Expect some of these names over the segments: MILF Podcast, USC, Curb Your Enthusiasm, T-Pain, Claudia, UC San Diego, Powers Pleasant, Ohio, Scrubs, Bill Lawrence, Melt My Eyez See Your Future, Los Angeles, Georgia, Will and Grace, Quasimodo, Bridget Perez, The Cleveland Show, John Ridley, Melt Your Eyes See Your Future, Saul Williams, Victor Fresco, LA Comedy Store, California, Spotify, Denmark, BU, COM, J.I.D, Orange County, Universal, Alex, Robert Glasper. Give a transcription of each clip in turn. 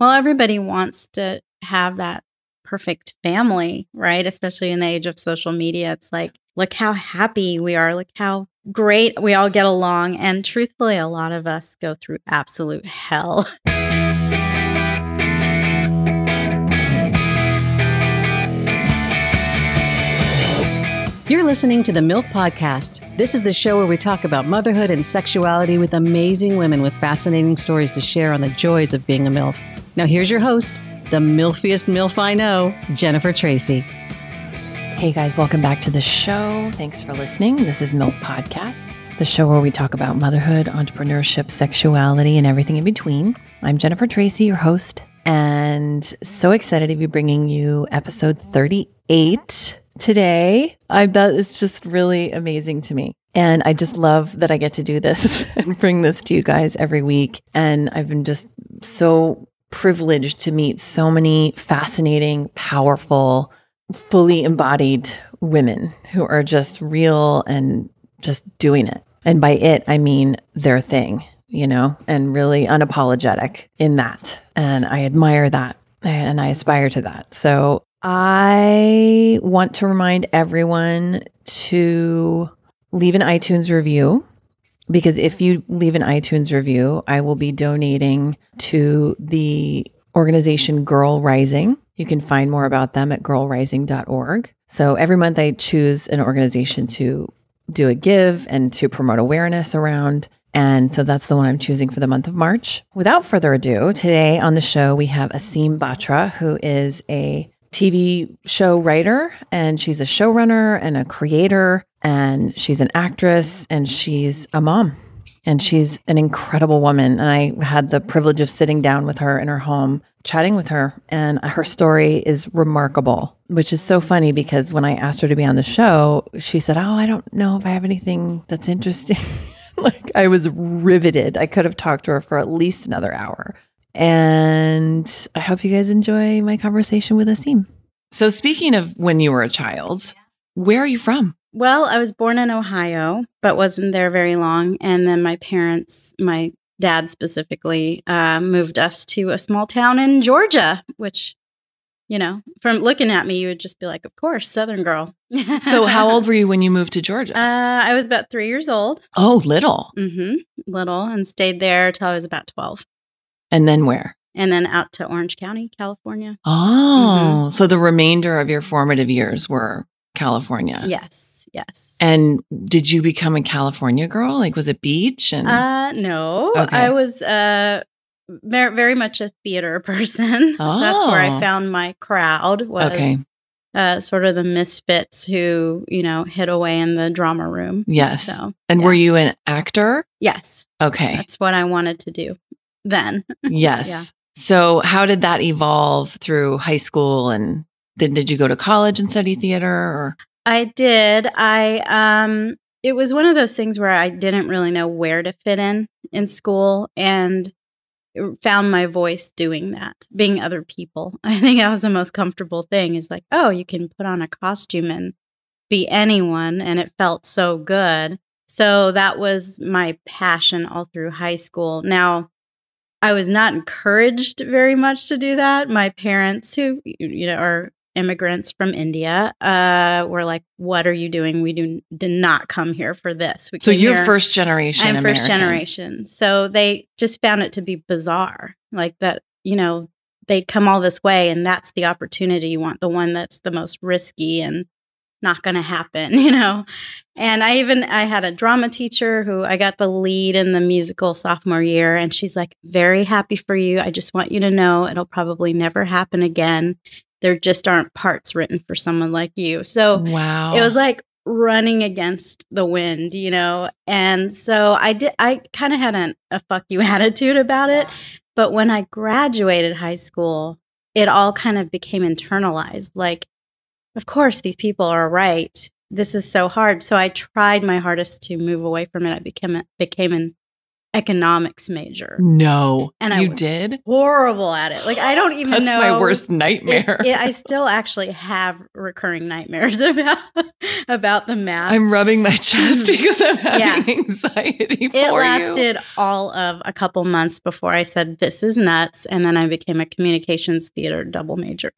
Well, everybody wants to have that perfect family, right? Especially in the age of social media. It's like, look how happy we are. Look how great we all get along. And truthfully, a lot of us go through absolute hell. You're listening to the MILF Podcast. This is the show where we talk about motherhood and sexuality with amazing women with fascinating stories to share on the joys of being a MILF. Now here's your host, the MILFiest MILF I know, Jennifer Tracy. Hey guys, welcome back to the show. Thanks for listening. This is MILF Podcast, the show where we talk about motherhood, entrepreneurship, sexuality, and everything in between. I'm Jennifer Tracy, your host, and so excited to be bringing you episode 38. Today, I bet it's just really amazing to me. And I just love that I get to do this and bring this to you guys every week. And I've been just so privileged to meet so many fascinating, powerful, fully embodied women who are just real and just doing it. And by it, I mean their thing, you know, and really unapologetic in that. And I admire that and I aspire to that. So I want to remind everyone to leave an iTunes review, because if you leave an iTunes review, I will be donating to the organization Girl Rising. You can find more about them at girlrising.org. So every month I choose an organization to do a give and to promote awareness around. And so that's the one I'm choosing for the month of March. Without further ado, today on the show, we have Aseem Batra, who is a TV show writer, and she's a showrunner and a creator, and she's an actress, and she's a mom, and she's an incredible woman. And I had the privilege of sitting down with her in her home, chatting with her, and her story is remarkable, which is so funny because when I asked her to be on the show, she said, "Oh, I don't know if I have anything that's interesting." Like, I was riveted. I could have talked to her for at least another hour. And I hope you guys enjoy my conversation with Aseem. So speaking of when you were a child, where are you from? Well, I was born in Ohio, but wasn't there very long. And then my parents, my dad specifically, moved us to a small town in Georgia, which, you know, from looking at me, you would just be like, of course, Southern girl. So how old were you when you moved to Georgia? I was about 3 years old. Oh, little. Mm-hmm, little, and stayed there till I was about 12. And then where? And then out to Orange County, California. Oh, mm-hmm. So the remainder of your formative years were California. Yes, yes. And did you become a California girl? Like, was it beach? And no, okay. I was very much a theater person. Oh. That's where I found my crowd was. Okay. Sort of the misfits who, you know, hid away in the drama room. Yes. So, and yeah. Were you an actor? Yes. Okay. That's what I wanted to do. Then. Yes. Yeah. So how did that evolve through high school? And then did you go to college and study theater? Or? I did. It was one of those things where I didn't really know where to fit in school, and found my voice doing that, being other people. I think that was the most comfortable thing, is like, oh, you can put on a costume and be anyone. And it felt so good. So that was my passion all through high school. Now, I was not encouraged very much to do that. My parents, who, you know, are immigrants from India, were like, "What are you doing? We did not come here for this." So you're first generation American. I'm first generation. So they just found it to be bizarre, like that, you know, they'd come all this way, and that's the opportunity you want, the one that's the most risky and not going to happen, you know. And I had a drama teacher who I got the lead in the musical sophomore year. And she's like, "Very happy for you. I just want you to know it'll probably never happen again. There just aren't parts written for someone like you." So wow. It was like running against the wind, you know. And so I kind of had a fuck you attitude about it. But when I graduated high school, it all kind of became internalized. Like, of course, these people are right. This is so hard. So I tried my hardest to move away from it. I became an economics major. No. And I was did? Horrible at it. Like, I don't even know. That's my worst nightmare. I still actually have recurring nightmares about the math. I'm rubbing my chest because I'm having anxiety for you. It lasted all of a couple months before I said, this is nuts. And then I became a communications theater double major,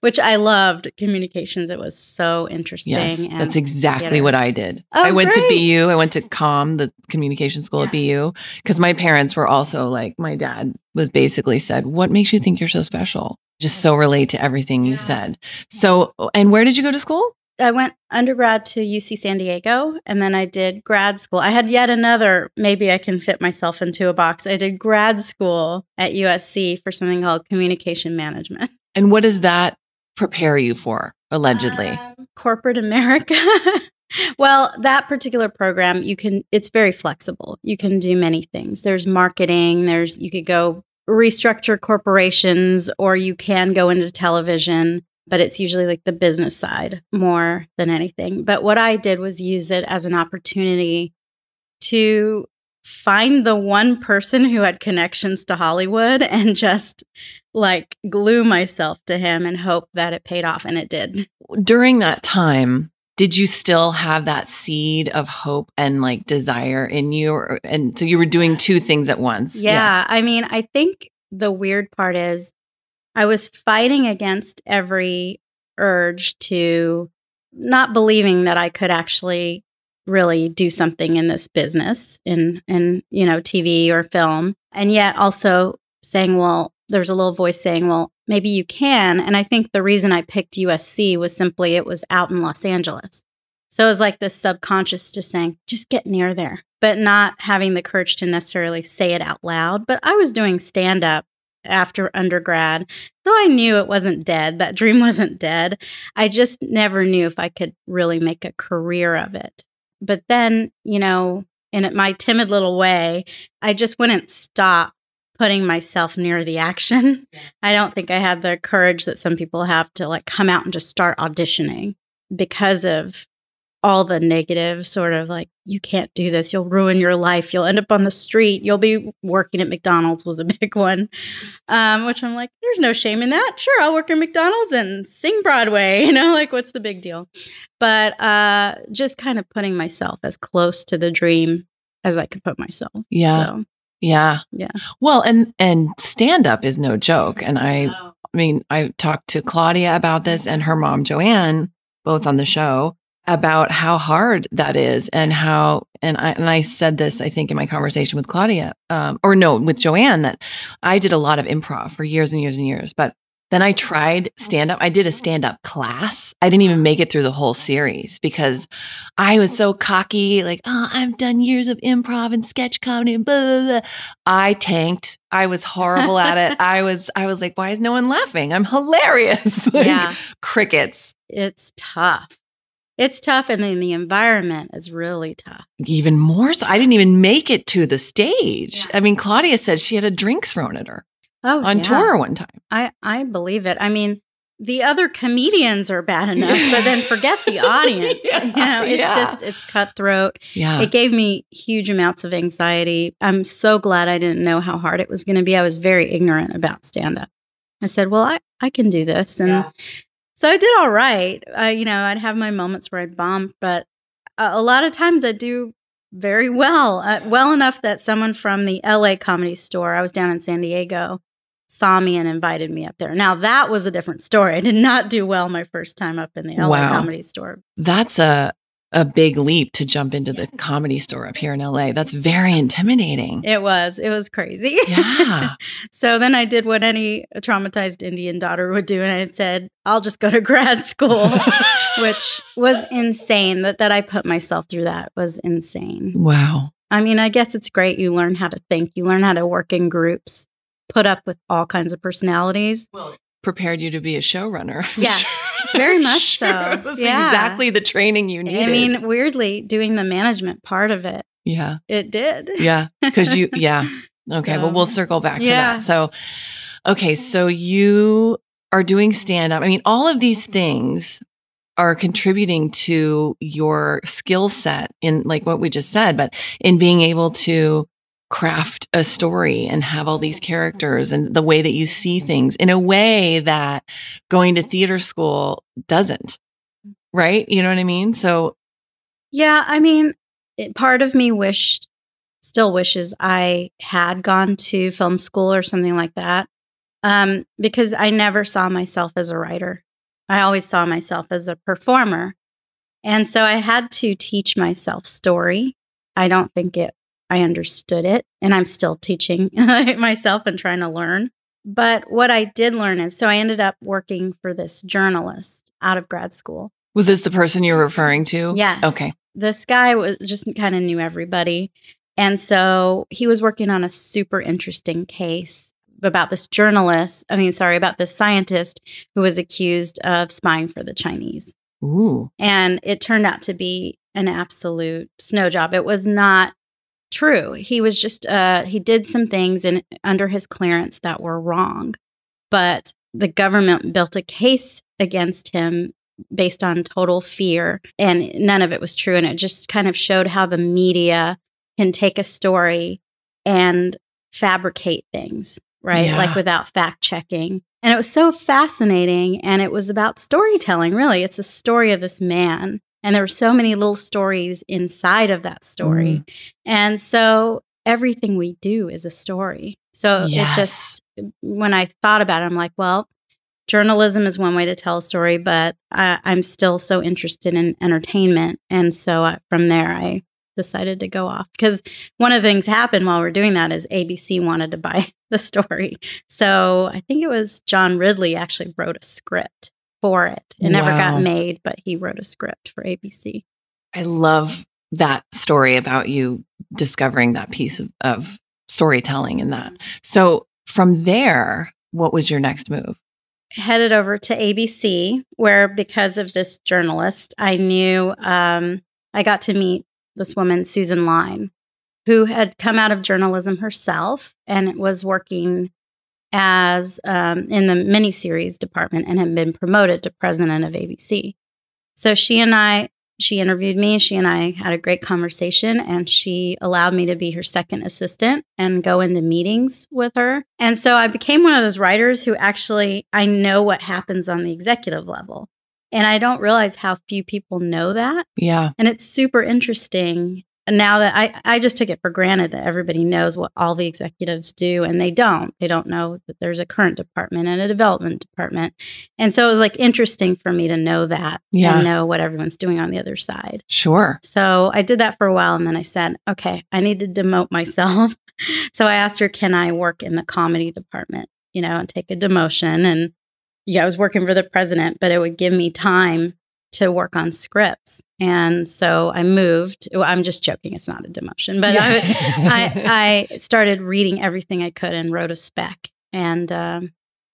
which I loved communications. It was so interesting. Yes, and that's exactly what I did. Oh, I went to BU. I went to COM, the communication school at BU, because my parents were also like, my dad was basically said, what makes you think you're so special? Just so relate to everything you said. So, and where did you go to school? I went undergrad to UC San Diego, and then I did grad school. I had yet another, maybe I can fit myself into a box. I did grad school at USC for something called communication management. And what does that prepare you for, allegedly? Corporate America. Well, that particular program, you can, it's very flexible. You can do many things. There's marketing, there's, you could go restructure corporations, or you can go into television, but it's usually like the business side more than anything. But what I did was use it as an opportunity to find the one person who had connections to Hollywood and just like glue myself to him and hope that it paid off. And it did. During that time, did you still have that seed of hope and like desire in you? Or, and so you were doing two things at once. Yeah. I mean, I think the weird part is I was fighting against every urge to not believing that I could actually really do something in this business, in you know, TV or film. And yet also saying, well, there's a little voice saying, well, maybe you can. And I think the reason I picked USC was simply it was out in Los Angeles. So it was like this subconscious just saying, just get near there, but not having the courage to necessarily say it out loud. But I was doing stand-up after undergrad, so I knew it wasn't dead. That dream wasn't dead. I just never knew if I could really make a career of it. But then, you know, in my timid little way, I just wouldn't stop putting myself near the action. I don't think I had the courage that some people have to like come out and just start auditioning because of all the negative sort of like, you can't do this. You'll ruin your life. You'll end up on the street. You'll be working at McDonald's was a big one, which I'm like, there's no shame in that. Sure, I'll work at McDonald's and sing Broadway. You know, like what's the big deal? But just kind of putting myself as close to the dream as I could put myself. Yeah. So. Yeah. Yeah. Well, and stand up is no joke. And I mean, I talked to Claudia about this and her mom, Joanne, both on the show, about how hard that is and how, and I said this, I think in my conversation with Claudia, or no, with Joanne, that I did a lot of improv for years and years and years, but then I tried stand up. I did a stand up class. I didn't even make it through the whole series because I was so cocky, like, oh, I've done years of improv and sketch comedy and blah, blah, blah. I tanked. I was horrible at it. I was like, why is no one laughing? I'm hilarious. Like, crickets. It's tough. It's tough, and then the environment is really tough. Even more so. I didn't even make it to the stage. Yeah. I mean, Claudia said she had a drink thrown at her. Oh, on tour one time. I believe it. I mean, the other comedians are bad enough, but then forget the audience. You know, it's just, it's cutthroat. Yeah. It gave me huge amounts of anxiety. I'm so glad I didn't know how hard it was going to be. I was very ignorant about stand-up. I said, well, I can do this. And so I did all right. You know, I'd have my moments where I'd bomb, but a lot of times I do very well, well enough that someone from the LA Comedy Store, I was down in San Diego, saw me and invited me up there. Now, that was a different story. I did not do well my first time up in the LA Comedy Store. That's a big leap to jump into the Comedy Store up here in LA. That's very intimidating. It was. It was crazy. Yeah. So then I did what any traumatized Indian daughter would do, and I said, I'll just go to grad school, which was insane. That I put myself through that was insane. Wow. I mean, I guess it's great. You learn how to think. You learn how to work in groups. Put up with all kinds of personalities. Well, prepared you to be a showrunner. Yes, very much so. It was exactly the training you needed. I mean, weirdly, doing the management part of it. Yeah. It did. Yeah, because you, Okay, so, well, we'll circle back to that. So, okay, so you are doing stand-up. I mean, all of these things are contributing to your skill set in like what we just said, but in being able to craft a story and have all these characters and the way that you see things in a way that going to theater school doesn't, right? You know what I mean? So, yeah, I mean, part of me still wishes I had gone to film school or something like that, because I never saw myself as a writer. I always saw myself as a performer. And so I had to teach myself story. I don't think I understood it, and I'm still teaching myself and trying to learn. But what I did learn is, so I ended up working for this journalist out of grad school. Was this the person you're referring to? Yes. Okay. This guy was just kind of knew everybody. And so he was working on a super interesting case about this scientist who was accused of spying for the Chinese. Ooh. And it turned out to be an absolute snow job. It was not true. He was just, he did some things under his clearance that were wrong, but the government built a case against him based on total fear, and none of it was true. And it just kind of showed how the media can take a story and fabricate things, right? Yeah. Like without fact checking. And it was so fascinating. And it was about storytelling, really. It's the story of this man. And there were so many little stories inside of that story. Mm. And so everything we do is a story. So yes. It just, when I thought about it, I'm like, well, journalism is one way to tell a story, but I'm still so interested in entertainment. And so from there, I decided to go off. Because one of the things happened while we're doing that is ABC wanted to buy the story. So I think it was John Ridley actually wrote a script for it. It never got made, but he wrote a script for ABC. I love that story about you discovering that piece of storytelling in that. So from there, what was your next move? Headed over to ABC, where because of this journalist, I knew I got to meet this woman, Susan Lyne, who had come out of journalism herself and was working as in the miniseries department and had been promoted to president of ABC. So she interviewed me, she and I had a great conversation, and she allowed me to be her second assistant and go into meetings with her. And so I became one of those writers who actually, I know what happens on the executive level. And I don't realize how few people know that. Yeah. And it's super interesting. Now that I just took it for granted that everybody knows what all the executives do, and they don't. They don't know that there's a current department and a development department. And so it was like interesting for me to know that and know what everyone's doing on the other side. Sure. So I did that for a while, and then I said, okay, I need to demote myself. So I asked her, can I work in the comedy department, and take a demotion? And I was working for the president, but it would give me time to work on scripts. And so I moved. Well, I'm just joking. It's not a demotion, but I started reading everything I could and wrote a spec and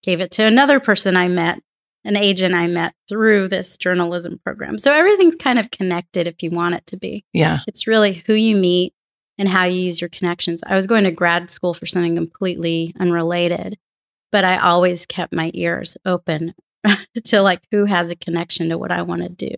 gave it to another person I met, an agent I met through this journalism program. So everything's kind of connected if you want it to be. Yeah. It's really who you meet and how you use your connections. I was going to grad school for something completely unrelated, but I always kept my ears open to who has a connection to what I want to do.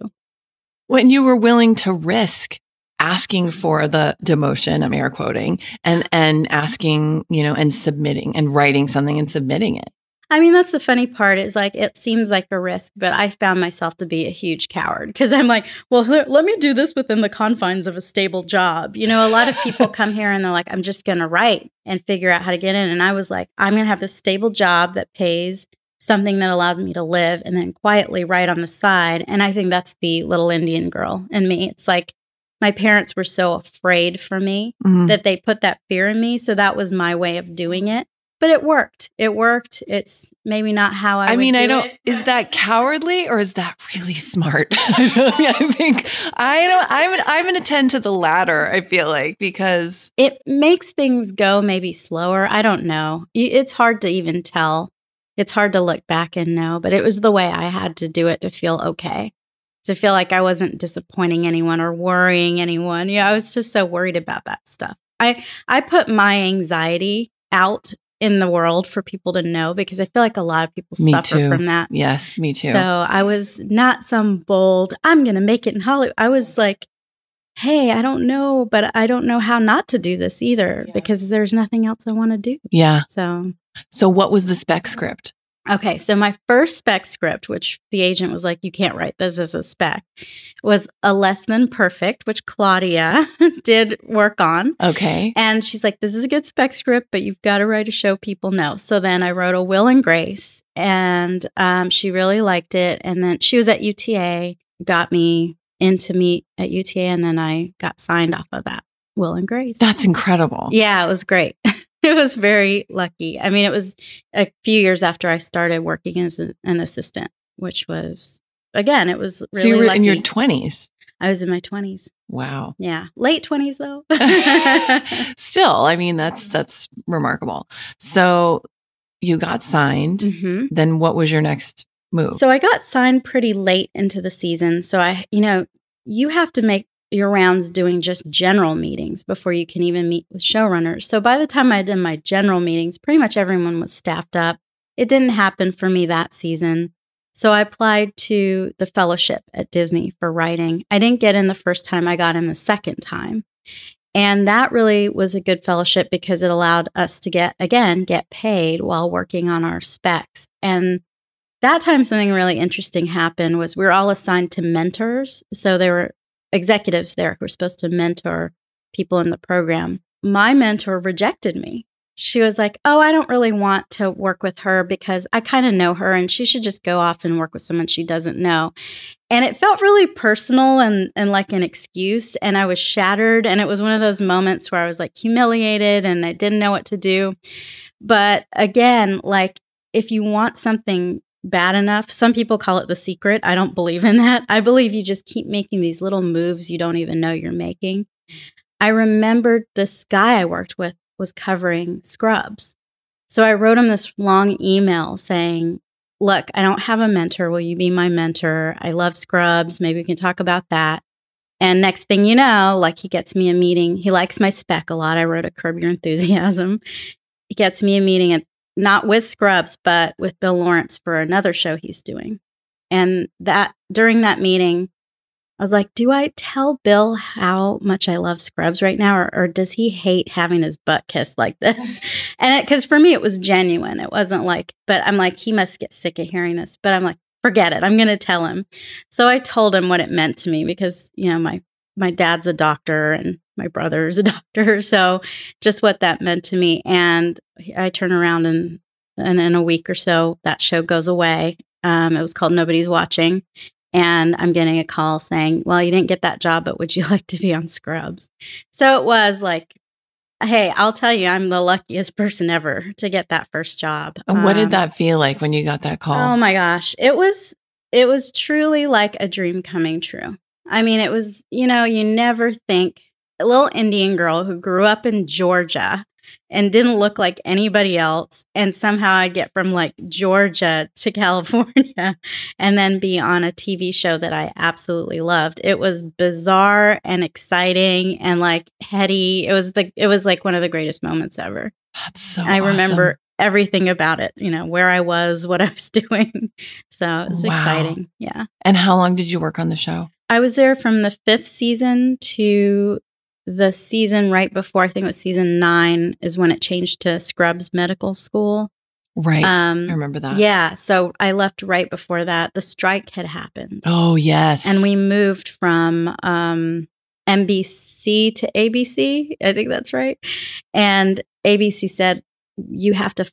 When you were willing to risk asking for the demotion, I'm air quoting, and asking, and submitting and writing something and submitting it. I mean, that's the funny part is it seems like a risk, but I found myself to be a huge coward because I'm like, well, let me do this within the confines of a stable job. A lot of people come here and they're like, I'm just going to write and figure out how to get in. And I was like, I'm going to have this stable job that pays something that allows me to live and then quietly write on the side. And I think that's the little Indian girl in me. It's like my parents were so afraid for me that they put that fear in me. So that was my way of doing it. But it worked. It worked. It's maybe not how I would do it. Is that cowardly or is that really smart? I'm going to tend to the latter, I feel like, because it makes things go maybe slower. I don't know. It's hard to even tell. It's hard to look back and know, but it was the way I had to do it to feel okay, to feel like I wasn't disappointing anyone or worrying anyone. I was just so worried about that stuff. I put my anxiety out in the world for people to know because I feel like a lot of people suffer from that. Yes, me too. So I was not some bold, I'm going to make it in Hollywood. I was like, hey, I don't know, but I don't know how not to do this either because there's nothing else I want to do. Yeah. So what was the spec script? Okay. So my first spec script, which the agent was like, you can't write this as a spec, was a Less Than Perfect, which Claudia did work on. Okay. And she's like, this is a good spec script, but you've got to write a show people know. So then I wrote a Will and Grace, and she really liked it. And then she was at UTA, got me in to meet at UTA, and then I got signed off of that Will and Grace. That's incredible. Yeah, it was great. It was very lucky. I mean, it was a few years after I started working as an assistant, which was, again, it was really lucky. So you were in your 20s? I was in my 20s. Wow. Yeah. Late 20s, though. Still, I mean, that's remarkable. So you got signed. Mm-hmm. Then what was your next move? So I got signed pretty late into the season. So you have to make your rounds doing just general meetings before you can even meet with showrunners. So by the time I did my general meetings, pretty much everyone was staffed up. It didn't happen for me that season. So I applied to the fellowship at Disney for writing. I didn't get in the first time. I got in the second time. And that really was a good fellowship because it allowed us to get paid while working on our specs. And that time something really interesting happened was we were all assigned to mentors. So there were executives there who were supposed to mentor people in the program. My mentor rejected me. She was like, oh, I don't really want to work with her because I kind of know her and she should just go off and work with someone she doesn't know. And it felt really personal and like an excuse. And I was shattered. And it was one of those moments where I was like humiliated and I didn't know what to do. But again, like if you want something bad enough. Some people call it the secret. I don't believe in that. I believe you just keep making these little moves you don't even know you're making. I remembered this guy I worked with was covering Scrubs. So I wrote him this long email saying, look, I don't have a mentor. Will you be my mentor? I love Scrubs. Maybe we can talk about that. And next thing you know, like he gets me a meeting. He likes my spec a lot. I wrote a Curb Your Enthusiasm. He gets me a meeting at not with Scrubs, but with Bill Lawrence for another show he's doing. And that during that meeting, I was like, do I tell Bill how much I love Scrubs right now? Or does he hate having his butt kissed like this? And because for me, it was genuine. It wasn't like, but I'm like, he must get sick of hearing this. But I'm like, forget it. I'm going to tell him. So I told him what it meant to me because, you know, my dad's a doctor and my brother's a doctor. So just what that meant to me. And I turn around and in a week or so, that show goes away. It was called Nobody's Watching. And I'm getting a call saying, well, you didn't get that job, but would you like to be on Scrubs? So it was like, hey, I'll tell you, I'm the luckiest person ever to get that first job. And what did that feel like when you got that call? Oh my gosh. It was truly like a dream coming true. I mean, it was, you know, you never think a little Indian girl who grew up in Georgia and didn't look like anybody else. And somehow I'd get from like Georgia to California and then be on a TV show that I absolutely loved. It was bizarre and exciting and like heady. It was like one of the greatest moments ever. That's so awesome. I remember everything about it, you know, where I was, what I was doing. So it was exciting. Yeah. And how long did you work on the show? I was there from the fifth season to the season right before, I think it was season 9 is when it changed to Scrubs Medical School. Right. I remember that. Yeah. So I left right before that. The strike had happened. Oh, yes. And we moved from NBC to ABC. I think that's right. And ABC said, you have to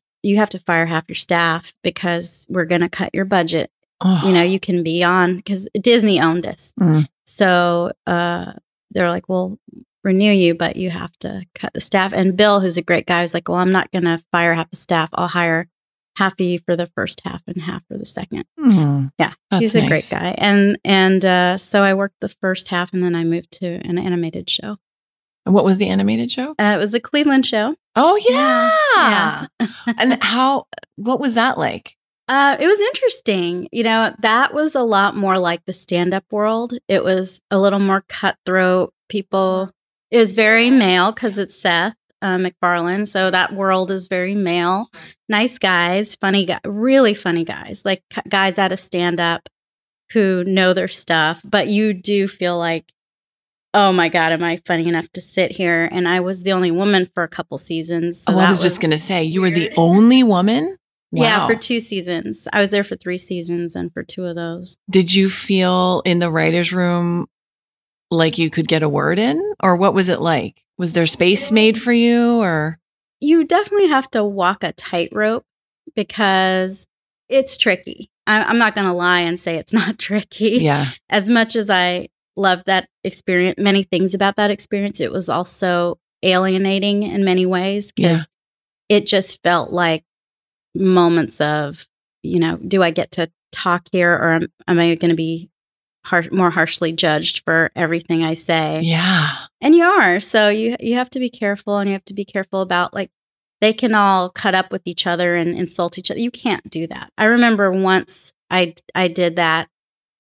fire half your staff because we're going to cut your budget. Oh. You know, you can be on because Disney owned us. Mm. So they're like, well, renew you, but you have to cut the staff. And Bill, who's a great guy, was like, well, I'm not going to fire half the staff. I'll hire half of you for the first half and half for the second. Mm, yeah. He's a great guy. And so I worked the first half and then I moved to an animated show. And what was the animated show? It was The Cleveland Show. Oh, yeah. And what was that like? It was interesting. You know, that was a lot more like the stand-up world. It was a little more cutthroat. People, it was very male because it's Seth MacFarlane. So that world is very male. Nice guys, funny guys, really funny guys, like guys out of stand-up who know their stuff. But you do feel like, oh my God, am I funny enough to sit here? And I was the only woman for a couple seasons. So I was just going to say, you were the only woman? Wow. Yeah, for 2 seasons. I was there for 3 seasons and for 2 of those. Did you feel in the writer's room like you could get a word in? Or what was it like? Was there space made for you? Or you definitely have to walk a tightrope because it's tricky. I'm not going to lie and say it's not tricky. Yeah. As much as I loved that experience, many things about that experience, it was also alienating in many ways because it just felt like moments of, you know, do I get to talk here or am I going to be more harshly judged for everything I say? Yeah. And you are. So you have to be careful, and you have to be careful about, like, they can all cut up with each other and insult each other. You can't do that. I remember once I did that,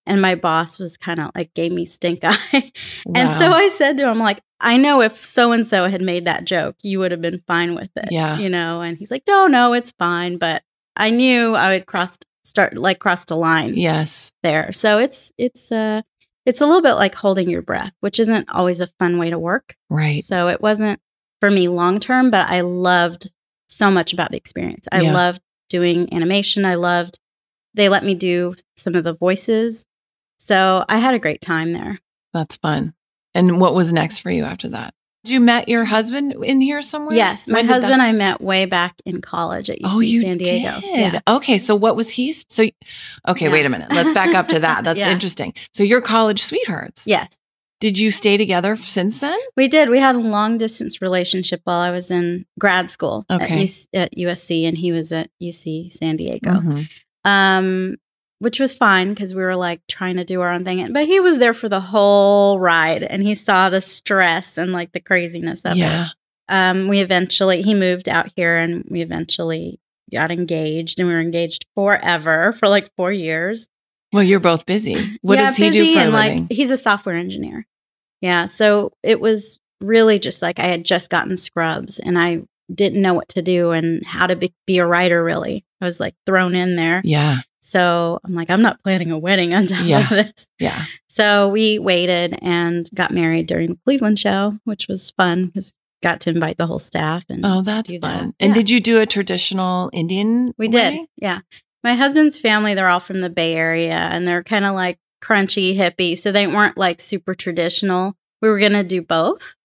and my boss was kind of like, gave me stink eye. And so I said to him, like, I know if so-and-so had made that joke, you would have been fine with it. Yeah. You know, and he's like, no, it's fine. But I knew I would crossed a line. Yes. There. So it's a little bit like holding your breath, which isn't always a fun way to work. Right. So it wasn't for me long term, but I loved so much about the experience. I loved doing animation. They let me do some of the voices. So I had a great time there. That's fun. And what was next for you after that? You met your husband in here somewhere? Yes. My husband I met way back in college at UC San Diego. Did? Yeah. Okay. So what was he? So, okay, wait a minute. Let's back up to that. That's interesting. So you're college sweethearts. Yes. Did you stay together since then? We did. We had a long distance relationship while I was in grad school at USC, and he was at UC San Diego, which was fine because we were like trying to do our own thing. But he was there for the whole ride, and he saw the stress and like the craziness of it. He moved out here, and we eventually got engaged, and we were engaged forever for like 4 years. Well, you're both busy. What does he do for a living? Like, he's a software engineer. Yeah. So it was really just like I had just gotten Scrubs, and I didn't know what to do and how to be a writer, really. I was like thrown in there. Yeah. So I'm like, I'm not planning a wedding on top of this. Yeah. So we waited and got married during the Cleveland show, which was fun because got to invite the whole staff. And that's fun. That. And did you do a traditional Indian wedding? Did. Yeah. My husband's family, they're all from the Bay Area, and they're kind of like crunchy, hippie. So they weren't like super traditional. We were going to do both.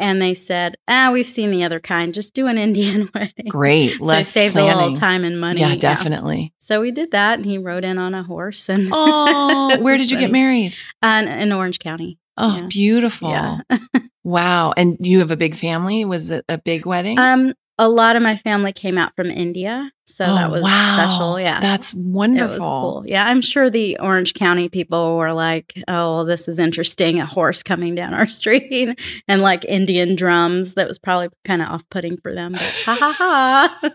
And they said, we've seen the other kind. Just do an Indian wedding. Great. So I saved a little time and money. Yeah, definitely. Yeah. So we did that, and he rode in on a horse. And where did you get married? In Orange County. Oh, beautiful. Yeah. Wow. And you have a big family? Was it a big wedding? A lot of my family came out from India, so that was special. Yeah. That's wonderful. It was cool. Yeah, I'm sure the Orange County people were like, oh, this is interesting, a horse coming down our street and like Indian drums. That was probably kind of off-putting for them. But,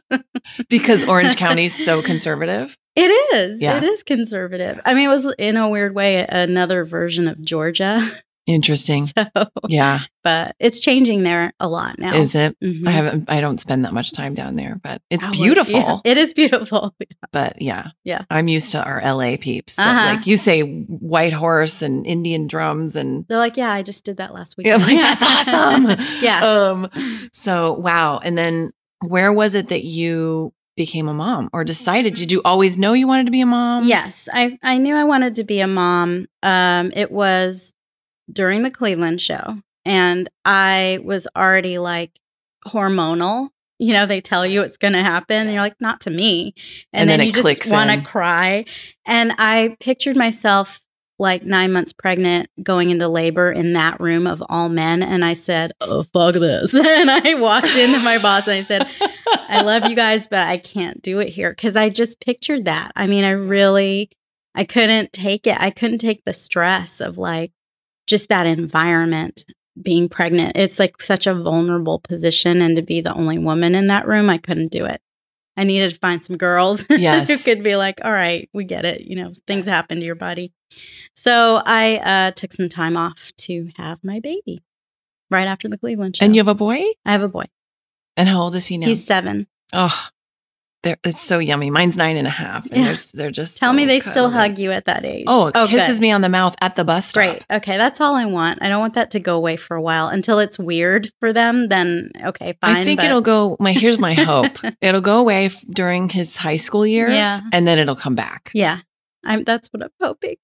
because Orange County is so conservative? It is. Yeah. It is conservative. I mean, it was in a weird way another version of Georgia. Interesting. So, yeah. But it's changing there a lot now. Is it? Mm-hmm. I don't spend that much time down there, but it's beautiful. Yeah, it is beautiful. But yeah. Yeah. I'm used to our LA peeps. That, like you say, white horse and Indian drums, and they're like, yeah, I just did that last week. Yeah, like, that's awesome. Yeah. So wow. And then where was it that you became a mom or decided? Did you always know you wanted to be a mom? Yes. I knew I wanted to be a mom. It was during the Cleveland show, and I was already like hormonal. You know, they tell you it's going to happen, and you're like, not to me. And then you just want to cry. And I pictured myself like 9 months pregnant going into labor in that room of all men. And I said, oh, fuck this. And I walked into my boss and I said, I love you guys, but I can't do it here. Cause I just pictured that. I mean, I couldn't take it. I couldn't take the stress of like, just that environment, being pregnant. It's like such a vulnerable position. And to be the only woman in that room, I couldn't do it. I needed to find some girls who could be like, all right, we get it. You know, things happen to your body. So I took some time off to have my baby right after the Cleveland show. And you have a boy? I have a boy. And how old is he now? He's 7. Oh, It's so yummy. Mine's 9.5. And yeah. They're just tell so me they cuddly. Still hug you at that age. Oh kisses good. Me on the mouth at the bus stop. Great. Okay, that's all I want. I don't want that to go away for a while until it's weird for them. Then okay, fine. I think it'll go. Here's my hope. It'll go away during his high school years, yeah. And then it'll come back. Yeah, that's what I'm hoping.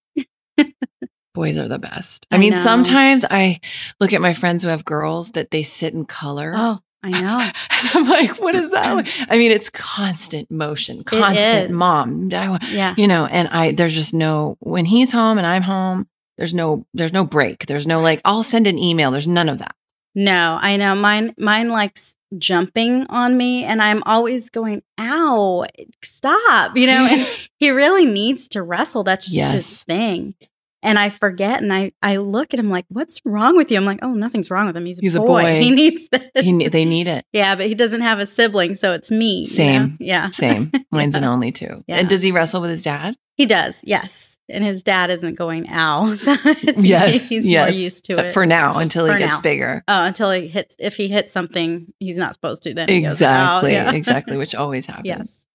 Boys are the best. I mean, sometimes I look at my friends who have girls that they sit and color. Oh. I know. And I'm like, what is that? I mean, it's constant motion, constant mom. Yeah. You know, and there's just no, when he's home and I'm home, there's no break. There's no like, I'll send an email. There's none of that. No, I know. Mine likes jumping on me and I'm always going, ow, stop, you know, and he really needs to wrestle. That's just his thing. And I forget, and I look at him like, what's wrong with you? I'm like, oh, nothing's wrong with him. He's a boy. He needs this. They need it. Yeah, but he doesn't have a sibling, so it's me. Same. You know? Yeah. Same. Mine's an only two. Yeah. And does he wrestle with his dad? He does, yes. And his dad isn't going, ow. So yes. He's more used to it. For now, until he gets bigger. Oh, until he hits, if he hits something he's not supposed to, then he goes, ow. Yeah. Exactly, which always happens. Yes.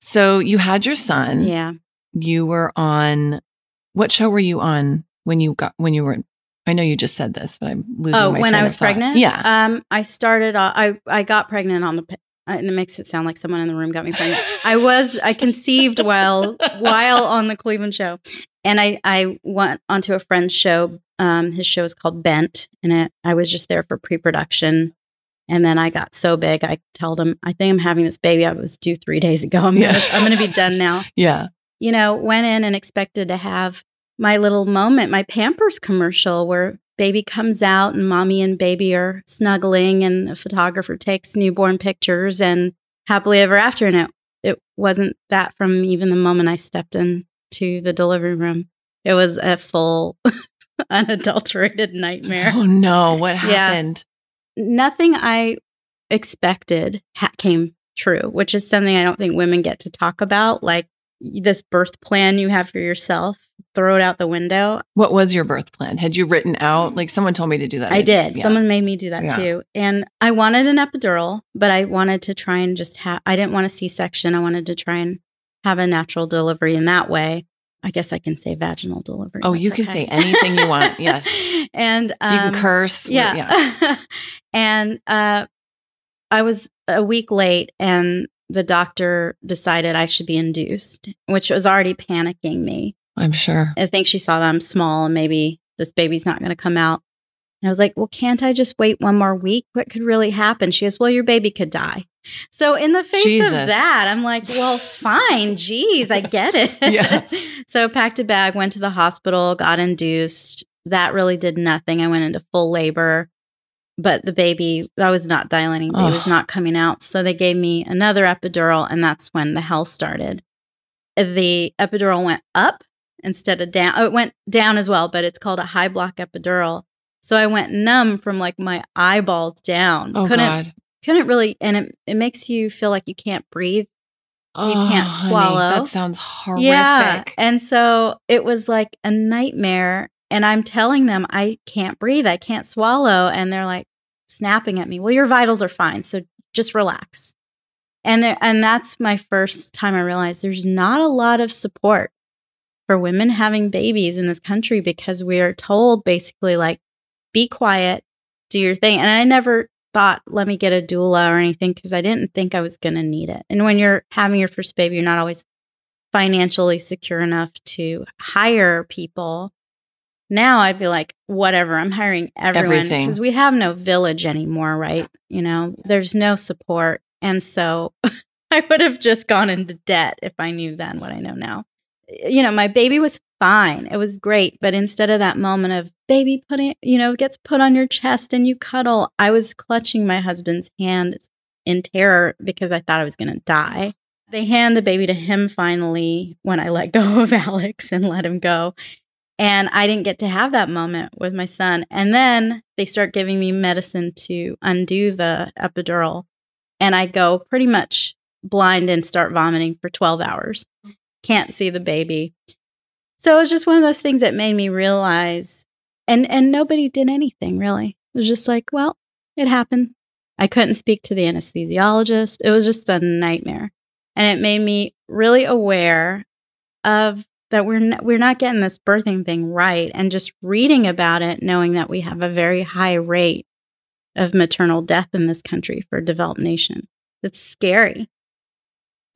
So you had your son. Yeah. You were on... What show were you on when you were, I know you just said this, but I'm losing my train of thought. Oh, when I was pregnant? Yeah. I started, I got pregnant on the, and it makes it sound like someone in the room got me pregnant. I conceived while on the Cleveland Show. And I went onto a friend's show. His show is called Bent. And I was just there for pre-production. And then I got so big, I told him, I think I'm having this baby. I was due 3 days ago. I'm going to be done now. Yeah. You know, went in and expected to have my little moment, my Pampers commercial where baby comes out and mommy and baby are snuggling and the photographer takes newborn pictures and happily ever after. And it wasn't that from even the moment I stepped into the delivery room. It was a full unadulterated nightmare. Oh no, what happened? Yeah. Nothing I expected came true, which is something I don't think women get to talk about. Like, this birth plan you have for yourself, throw it out the window. What was your birth plan? Had you written out? Like someone told me to do that. I did. Yeah. Someone made me do that too. And I wanted an epidural, but I wanted to try and just have, I didn't want a C-section. I wanted to try and have a natural delivery in that way. I guess I can say vaginal delivery. Oh, you can say anything you want. Yes. And you can curse. Yeah. Yeah. And I was a week late and the doctor decided I should be induced, which was already panicking me. I'm sure. I think she saw that I'm small and maybe this baby's not going to come out. And I was like, well, can't I just wait one more week? What could really happen? She goes, well, your baby could die. So in the face of that, I'm like, well, fine. Geez, I get it. Yeah. So packed a bag, went to the hospital, got induced. That really did nothing. I went into full labor. But the baby, I was not dilating. It was not coming out. So they gave me another epidural, and that's when the hell started. The epidural went up instead of down. Oh, it went down as well, but it's called a high block epidural. So I went numb from like my eyeballs down. Oh, couldn't really, and it makes you feel like you can't breathe. Oh, you can't swallow. Honey, that sounds horrific. Yeah, and so it was like a nightmare. And I'm telling them I can't breathe, I can't swallow. And they're like snapping at me. Well, your vitals are fine, so just relax. And that's my first time I realized there's not a lot of support for women having babies in this country because we are told basically like, be quiet, do your thing. And I never thought, let me get a doula or anything because I didn't think I was going to need it. And when you're having your first baby, you're not always financially secure enough to hire people. Now I'd be like, whatever, I'm hiring everyone because we have no village anymore, right? You know, there's no support. And so I would have just gone into debt if I knew then what I know now. You know, my baby was fine. It was great. But instead of that moment of baby putting, you know, gets put on your chest and you cuddle, I was clutching my husband's hand in terror because I thought I was going to die. They hand the baby to him finally when I let go of Alex and let him go. And I didn't get to have that moment with my son. And then they start giving me medicine to undo the epidural. And I go pretty much blind and start vomiting for 12 hours. Can't see the baby. So it was just one of those things that made me realize, and nobody did anything really. It was just like, well, it happened. I couldn't speak to the anesthesiologist. It was just a nightmare. And it made me really aware of that we're not getting this birthing thing right. And just reading about it, knowing that we have a very high rate of maternal death in this country for a developed nation. It's scary.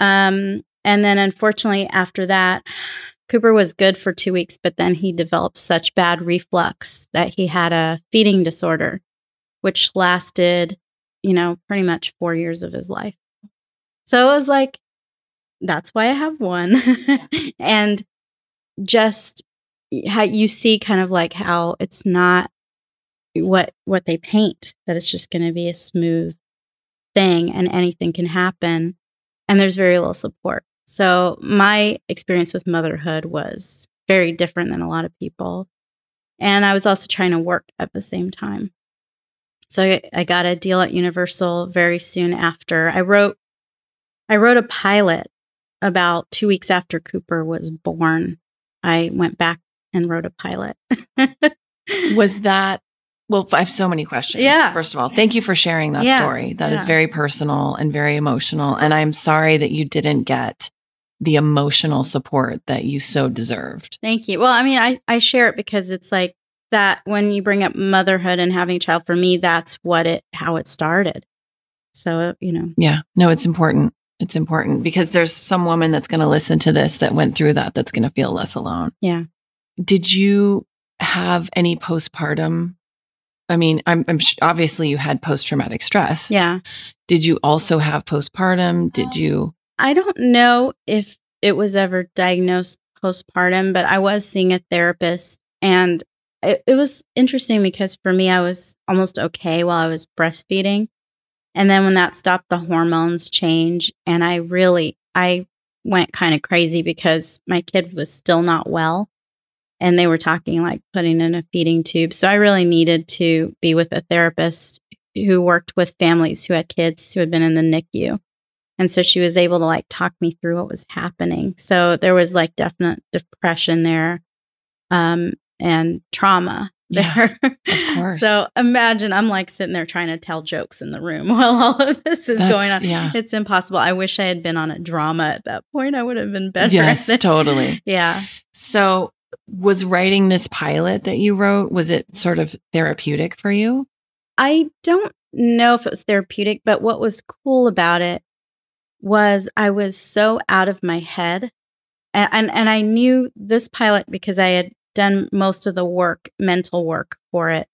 And then unfortunately after that, Cooper was good for 2 weeks, but then he developed such bad reflux that he had a feeding disorder, which lasted, you know, pretty much 4 years of his life. So it was like, that's why I have one. And just how you see kind of like how it's not what they paint, that it's just going to be a smooth thing and anything can happen. And there's very little support. So my experience with motherhood was very different than a lot of people. And I was also trying to work at the same time. So I got a deal at Universal very soon after. I wrote a pilot about 2 weeks after Cooper was born. I went back and wrote a pilot. Was that, well, I have so many questions. Yeah. First of all, thank you for sharing that story. That is very personal and very emotional. And I'm sorry that you didn't get the emotional support that you so deserved. Thank you. Well, I mean, I share it because it's like that when you bring up motherhood and having a child, for me, that's how it started. So, you know. Yeah. No, it's important. It's important because there's some woman that's going to listen to this that went through that, that's going to feel less alone. Yeah. Did you have any postpartum? I mean, I'm obviously you had post-traumatic stress. Yeah. Did you also have postpartum? Did you? I don't know if it was ever diagnosed postpartum, but I was seeing a therapist, and it was interesting because for me, I was almost okay while I was breastfeeding. And then when that stopped, the hormones change. And I went kind of crazy because my kid was still not well. And they were talking like putting in a feeding tube. So I really needed to be with a therapist who worked with families who had kids who had been in the NICU. And so she was able to like talk me through what was happening. So there was like definite depression there and trauma. There. Yeah, of course. So imagine I'm like sitting there trying to tell jokes in the room while all of this is going on. Yeah. It's impossible. I wish I had been on a drama at that point. I would have been better. Yes, totally. Yeah. So was writing this pilot that you wrote, was it sort of therapeutic for you? I don't know if it was therapeutic, but what was cool about it was I was so out of my head. And I knew this pilot because I had done most of the work, mental work for it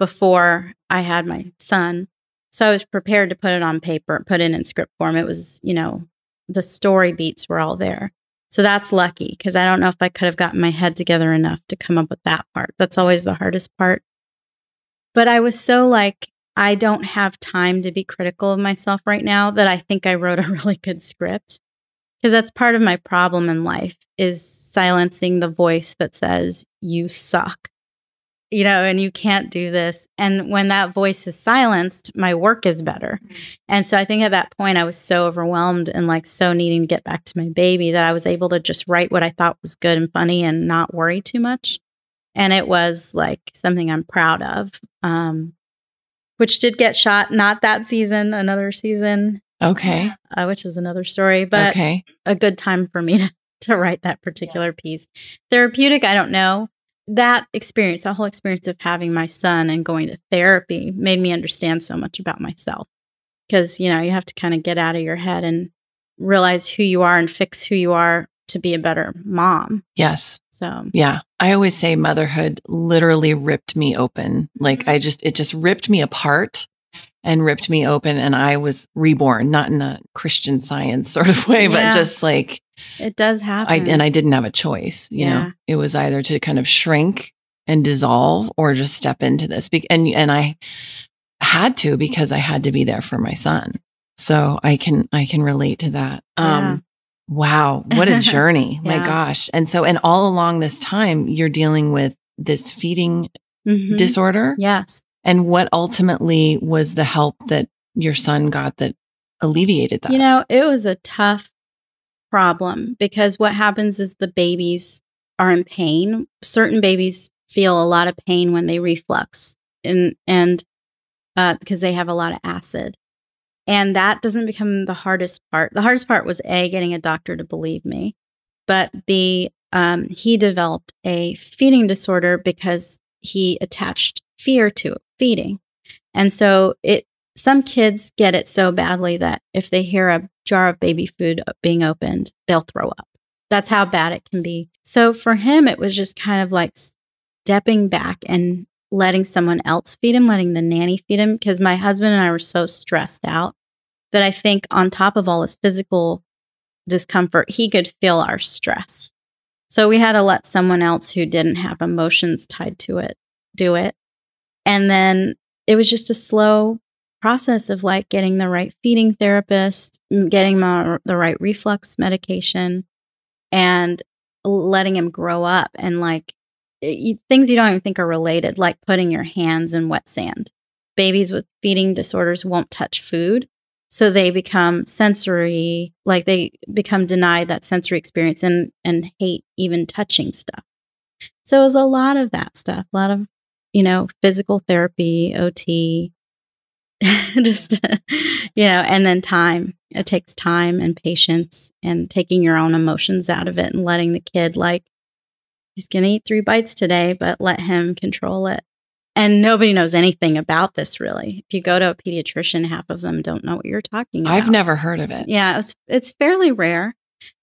before I had my son. So I was prepared to put it on paper, put it in script form. It was, you know, the story beats were all there. So that's lucky because I don't know if I could have gotten my head together enough to come up with that part. That's always the hardest part. But I was so like, I don't have time to be critical of myself right now that I think I wrote a really good script. Because that's part of my problem in life is silencing the voice that says, you suck, you know, and you can't do this. And when that voice is silenced, my work is better. Mm-hmm. And so I think at that point, I was so overwhelmed and like so needing to get back to my baby that I was able to just write what I thought was good and funny and not worry too much. And it was like something I'm proud of, which did get shot, not that season, another season. Okay. Which is another story, but okay. A good time for me to write that particular piece. Therapeutic, I don't know. That experience, the whole experience of having my son and going to therapy made me understand so much about myself. Because, you know, you have to kind of get out of your head and realize who you are and fix who you are to be a better mom. Yes. So, yeah. I always say motherhood literally ripped me open. Like it just ripped me apart. And ripped me open, and I was reborn, not in a Christian Science sort of way, but just like it does happen. And I didn't have a choice. You know, it was either to kind of shrink and dissolve or just step into this. And I had to because I had to be there for my son. So I can relate to that. Wow, what a journey! My gosh! And all along this time, you're dealing with this feeding disorder. Yes. And what ultimately was the help that your son got that alleviated that? You know, it was a tough problem because what happens is the babies are in pain. Certain babies feel a lot of pain when they reflux and because they have a lot of acid. And that doesn't become the hardest part. The hardest part was A, getting a doctor to believe me, but B, he developed a feeding disorder because he attached fear to feeding. And so some kids get it so badly that if they hear a jar of baby food being opened, they'll throw up. That's how bad it can be. So for him, it was just kind of like stepping back and letting someone else feed him, letting the nanny feed him, because my husband and I were so stressed out. But I think on top of all his physical discomfort, he could feel our stress. So we had to let someone else who didn't have emotions tied to it do it. And then it was just a slow process of like getting the right feeding therapist, getting the right reflux medication, and letting him grow up and like things you don't even think are related, like putting your hands in wet sand. Babies with feeding disorders won't touch food. So they become sensory, like they become denied that sensory experience and hate even touching stuff. So it was a lot of that stuff, a lot of, you know, physical therapy, OT, just, you know, and then time. It takes time and patience and taking your own emotions out of it and letting the kid like, he's going to eat 3 bites today, but let him control it. And nobody knows anything about this, really. If you go to a pediatrician, half of them don't know what you're talking about. I've never heard of it. Yeah, it's fairly rare,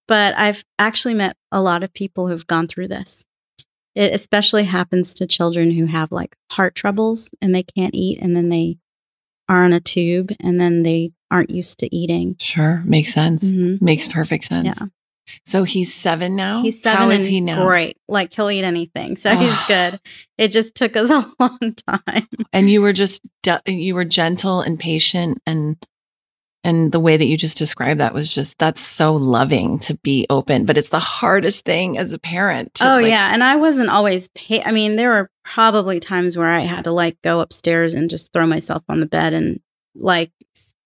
but I've actually met a lot of people who've gone through this. It especially happens to children who have like heart troubles and they can't eat, and then they are on a tube and then they aren't used to eating. Sure. Makes sense. Mm-hmm. Makes perfect sense. Yeah. So he's 7 now? He's 7. How is he now? Great. Like he'll eat anything. So he's good. It just took us a long time. And you were just, you were gentle and patient, and the way that you just described that was just, that's so loving to be open, but it's the hardest thing as a parent. Oh, like, yeah. And I wasn't always, I mean, there were probably times where I had to like go upstairs and just throw myself on the bed and like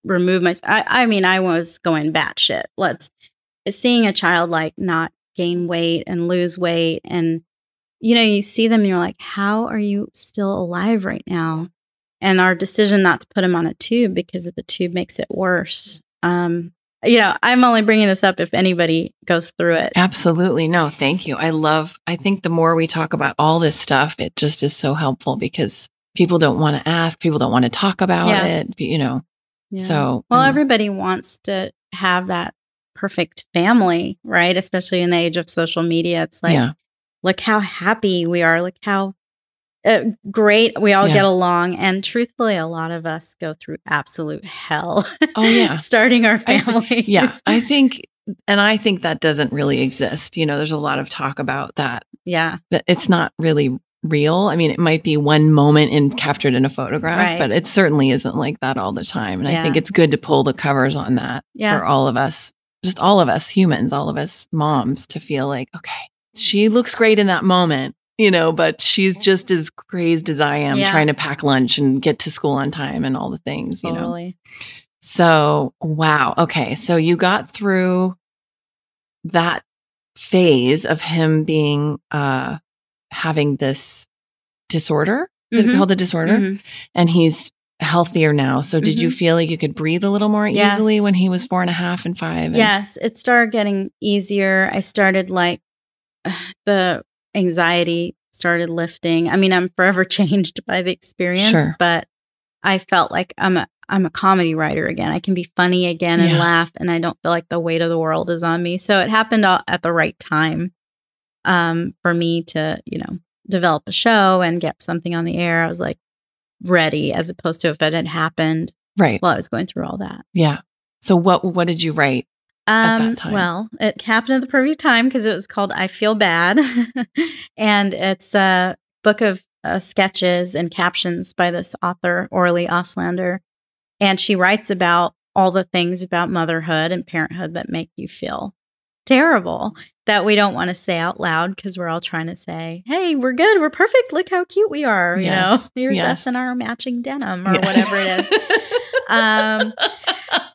remove myself. I mean, I was going batshit. Seeing a child like not gain weight and lose weight, and you know, you see them and you're like, how are you still alive right now? And our decision not to put him on a tube because the tube makes it worse. You know, I'm only bringing this up if anybody goes through it. Absolutely. No, thank you. I think the more we talk about all this stuff, it just is so helpful because people don't want to ask, people don't want to talk about it, you know. Yeah. So, well, everybody wants to have that perfect family, right? Especially in the age of social media. It's like, look how happy we are. Look how great we all get along. And truthfully, a lot of us go through absolute hell. Oh, yeah. Starting our families. I think, and I think that doesn't really exist. You know, there's a lot of talk about that. Yeah. But it's not really real. I mean, it might be one moment and captured in a photograph, but it certainly isn't like that all the time. And I think it's good to pull the covers on that for all of us. Just all of us humans, all of us moms, to feel like, okay, she looks great in that moment, you know, but she's just as crazed as I am trying to pack lunch and get to school on time and all the things, you know. So, wow. Okay. So you got through that phase of him being, having this disorder. Is it called a disorder? And he's healthier now. So did you feel like you could breathe a little more easily when he was 4.5 and 5? Yes, it started getting easier. I started like the anxiety started lifting. I mean, I'm forever changed by the experience, but I felt like I'm a comedy writer again. I can be funny again and laugh, and I don't feel like the weight of the world is on me. So it happened all at the right time for me to, you know, develop a show and get something on the air. I was like, ready, as opposed to if it had happened while I was going through all that. Yeah. So what did you write at that time? Well, it happened at the perfect time because it was called I Feel Bad. And it's a book of sketches and captions by this author, Orly Oslander. And she writes about all the things about motherhood and parenthood that make you feel terrible that we don't want to say out loud because we're all trying to say, hey, we're good, we're perfect, look how cute we are, you know, here's us in our matching denim or whatever it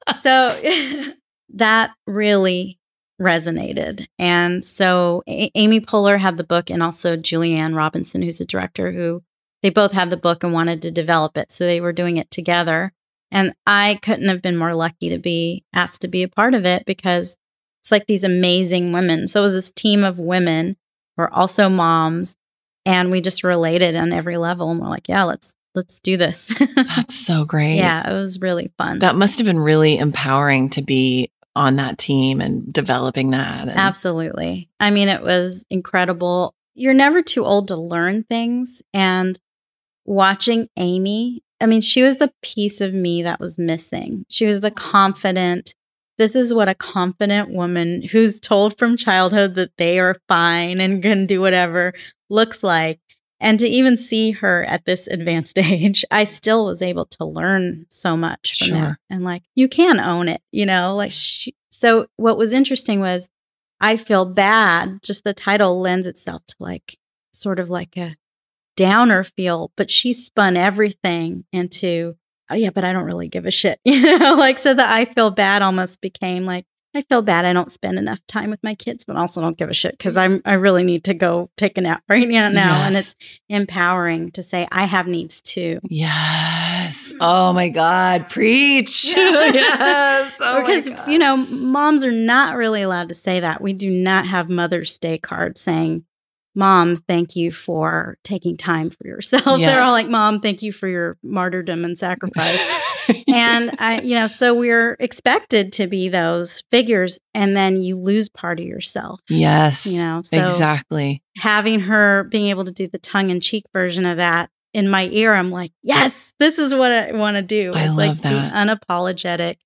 is. So that really resonated. And so Amy Poehler had the book, and also Julianne Robinson, who's a director, who they both had the book and wanted to develop it. So they were doing it together. And I couldn't have been more lucky to be asked to be a part of it, because it's like these amazing women. So it was this team of women who are also moms, and we just related on every level. And we're like, yeah, let's do this. That's so great. Yeah, it was really fun. That must have been really empowering to be on that team and developing that. Absolutely. I mean, it was incredible. You're never too old to learn things. And watching Amy, I mean, she was the piece of me that was missing. She was the confident. This is what a confident woman who's told from childhood that they are fine and can do whatever looks like. And to even see her at this advanced age, I still was able to learn so much from her. And like, you can own it, you know, like she, so what was interesting was I Feel Bad. Just the title lends itself to like, sort of like a downer feel, but she spun everything into, oh yeah, but I don't really give a shit, you know, like, so the I Feel Bad almost became like, I feel bad I don't spend enough time with my kids, but also don't give a shit because I really need to go take a nap right now. Yes. And it's empowering to say I have needs too. Yes. Oh my God. Preach. Yeah. Yes. Oh because, my God. You know, moms are not really allowed to say that. We do not have Mother's Day cards saying, Mom, thank you for taking time for yourself. Yes. They're all like, Mom, thank you for your martyrdom and sacrifice. And I, you know, so we're expected to be those figures, and then you lose part of yourself. Yes. You know, so exactly. Having her being able to do the tongue-in-cheek version of that in my ear, I'm like, yes, this is what I want to do. It's like that. The unapologetic,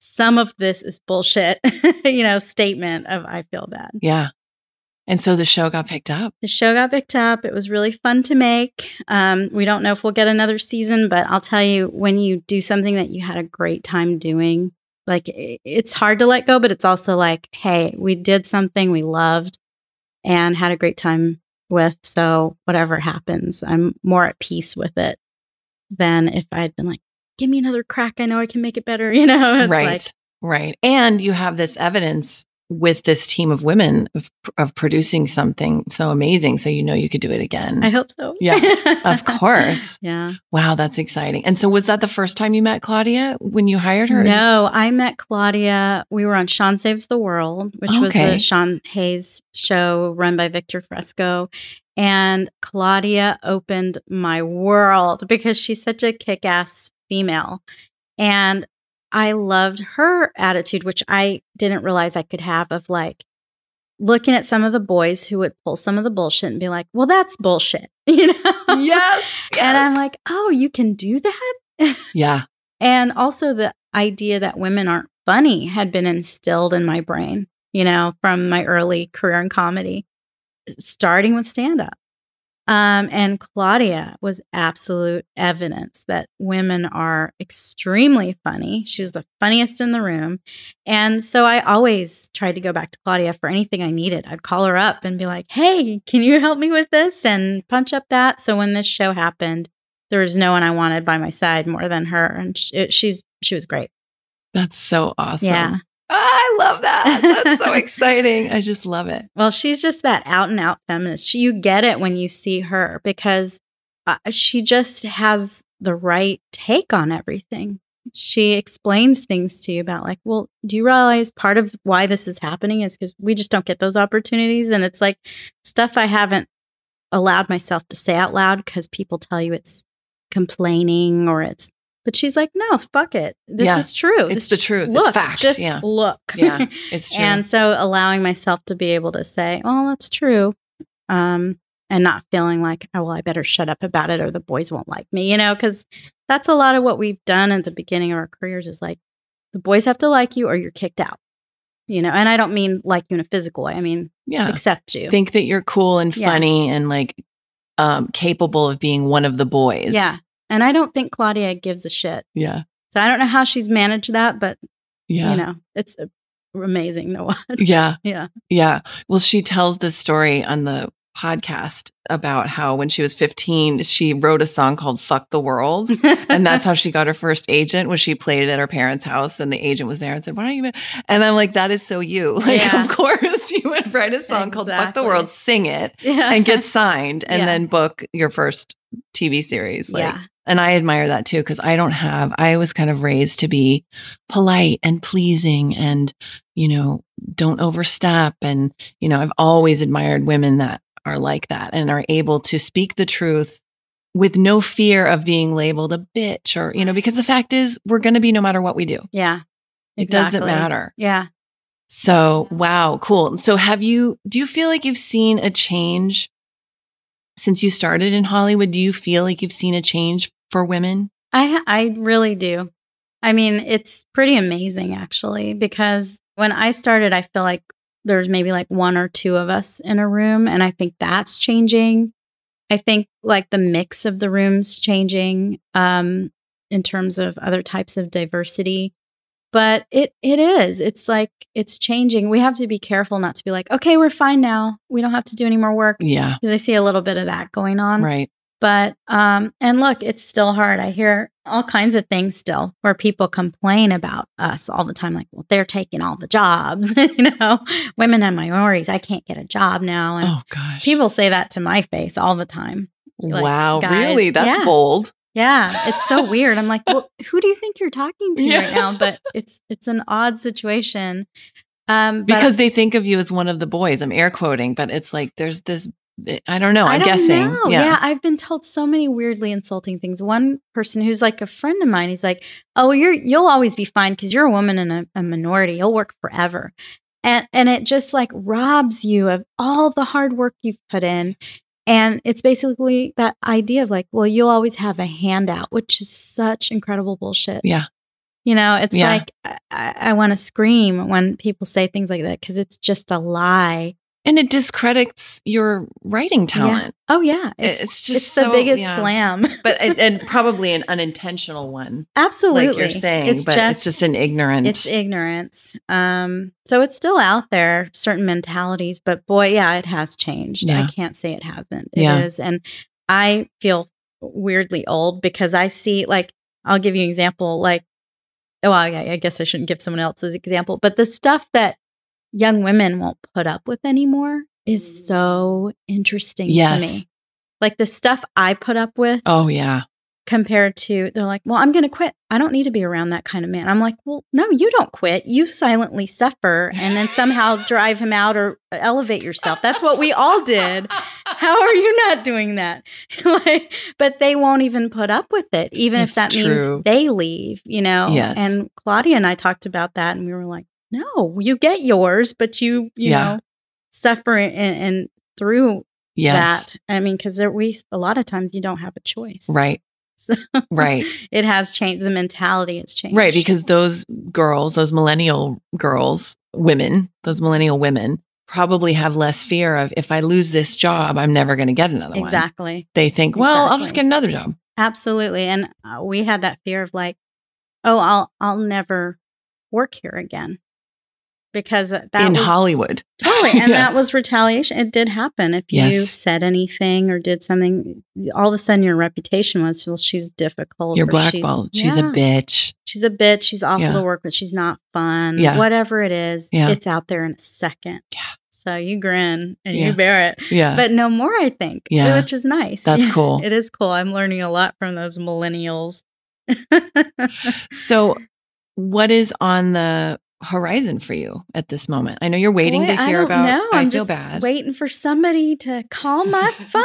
some of this is bullshit, you know, statement of I Feel Bad. Yeah. And so the show got picked up. The show got picked up. It was really fun to make. We don't know if we'll get another season, but I'll tell you, when you do something that you had a great time doing, like it's hard to let go, but it's also like, hey, we did something we loved and had a great time with. So whatever happens, I'm more at peace with it than if I'd been like, give me another crack. I know I can make it better. You know, it's right, like, right. And you have this evidence with this team of women of producing something so amazing. So, you know, you could do it again. I hope so. Yeah, of course. Yeah. Wow. That's exciting. And so was that the first time you met Claudia when you hired her? No, I met Claudia. We were on Sean Saves the World, which was a Sean Hayes show run by Victor Fresco. And Claudia opened my world because she's such a kick-ass female. And I loved her attitude, which I didn't realize I could have, of like looking at some of the boys who would pull some of the bullshit and be like, well, that's bullshit, you know? Yes. And I'm like, oh, you can do that? Yeah. And also the idea that women aren't funny had been instilled in my brain, you know, from my early career in comedy, starting with stand-up. And Claudia was absolute evidence that women are extremely funny. She was the funniest in the room. And so I always tried to go back to Claudia for anything I needed. I'd call her up and be like, hey, can you help me with this? And punch up that. So when this show happened, there was no one I wanted by my side more than her. And she was great. That's so awesome. Yeah. Oh, I love that. That's so exciting. I just love it. Well, she's just that out and out feminist. You get it when you see her, because she just has the right take on everything. She explains things to you about like, well, do you realize part of why this is happening is because we just don't get those opportunities? And it's like stuff I haven't allowed myself to say out loud because people tell you it's complaining or it's. But she's like, no, fuck it. This is true. It's the truth. It's fact. Just look. Yeah, it's true. And so allowing myself to be able to say, oh, that's true. And not feeling like, oh, well, I better shut up about it or the boys won't like me, you know, because that's a lot of what we've done at the beginning of our careers is like, the boys have to like you or you're kicked out, you know. And I don't mean like you in a physical way. I mean, accept you. Think that you're cool and funny and like capable of being one of the boys. Yeah. And I don't think Claudia gives a shit. Yeah. So I don't know how she's managed that, but, you know, it's amazing to watch. Yeah. Yeah. Yeah. Well, she tells this story on the podcast about how when she was 15, she wrote a song called Fuck the World. And that's how she got her first agent, was she played it at her parents' house and the agent was there and said, why don't you? And I'm like, that is so you. Like, of course you would write a song called Fuck the World, sing it and get signed and then book your first TV series. Like, And I admire that too, because I was kind of raised to be polite and pleasing and, you know, don't overstep. And, you know, I've always admired women that are like that and are able to speak the truth with no fear of being labeled a bitch or, you know, because the fact is we're going to be no matter what we do. Yeah. Exactly. It doesn't matter. Yeah. So, wow. Cool. So do you feel like you've seen a change since you started in Hollywood? Do you feel like you've seen a change for women? I really do. I mean, it's pretty amazing actually, because when I started, I feel like there's maybe like one or two of us in a room. And I think that's changing. I think like the mix of the rooms changing in terms of other types of diversity. But it is. It's like it's changing. We have to be careful not to be like, okay, we're fine now. We don't have to do any more work. Yeah. Because I see a little bit of that going on. Right. But and look, it's still hard. I hear all kinds of things still where people complain about us all the time, like, well, they're taking all the jobs, you know, women and minorities, I can't get a job now. And oh gosh. People say that to my face all the time. Like, wow, guys, really? That's bold. Yeah, it's so weird. I'm like, well, who do you think you're talking to right now? But it's an odd situation. Because they think of you as one of the boys. I'm air quoting, but it's like there's this, I don't know, I'm guessing. Know. Yeah, I've been told so many weirdly insulting things. One person who's like a friend of mine, he's like, oh, you'll always be fine because you're a woman and a minority. You'll work forever. And it just like robs you of all the hard work you've put in. And it's basically that idea of like, well, you'll always have a handout, which is such incredible bullshit. Yeah. You know, it's like, I want to scream when people say things like that because it's just a lie. And it discredits your writing talent. Yeah. Oh, yeah. It's the biggest slam. But and probably an unintentional one. Absolutely. Like you're saying, it's just an ignorance. It's ignorance. So it's still out there, certain mentalities. But boy, yeah, it has changed. Yeah. I can't say it hasn't. It is. And I feel weirdly old because I see, like, I'll give you an example. Like, well, I guess I shouldn't give someone else's example. But the stuff that young women won't put up with anymore is so interesting to me. Like the stuff I put up with. Oh, yeah. Compared to, they're like, well, I'm going to quit. I don't need to be around that kind of man. I'm like, well, no, you don't quit. You silently suffer and then somehow drive him out or elevate yourself. That's what we all did. How are you not doing that? Like, but they won't even put up with it, even if that means they leave, you know? Yes. And Claudia and I talked about that and we were like, no, you get yours, but you know, suffer and through that. I mean, because a lot of times you don't have a choice. Right. So right. It has changed. The mentality has changed. Right. Because those millennial women probably have less fear of, if I lose this job, I'm never going to get another one. Exactly. They think, well, I'll just get another job. Absolutely. And we had that fear of like, oh, I'll never work here again. Because that was Hollywood. Totally. And that was retaliation. It did happen. If you said anything or did something, all of a sudden your reputation was, well, she's difficult. You're blackballed. She's a bitch. She's a bitch. She's awful to work with. She's not fun. Yeah. Whatever it is, it's out there in a second. Yeah. So you grin and you bear it. Yeah. But no more, I think, which is nice. That's cool. It is cool. I'm learning a lot from those millennials. So what is on the horizon for you at this moment? I know you're waiting to hear about know. I I'm Feel just Bad. Waiting for somebody to call my phone.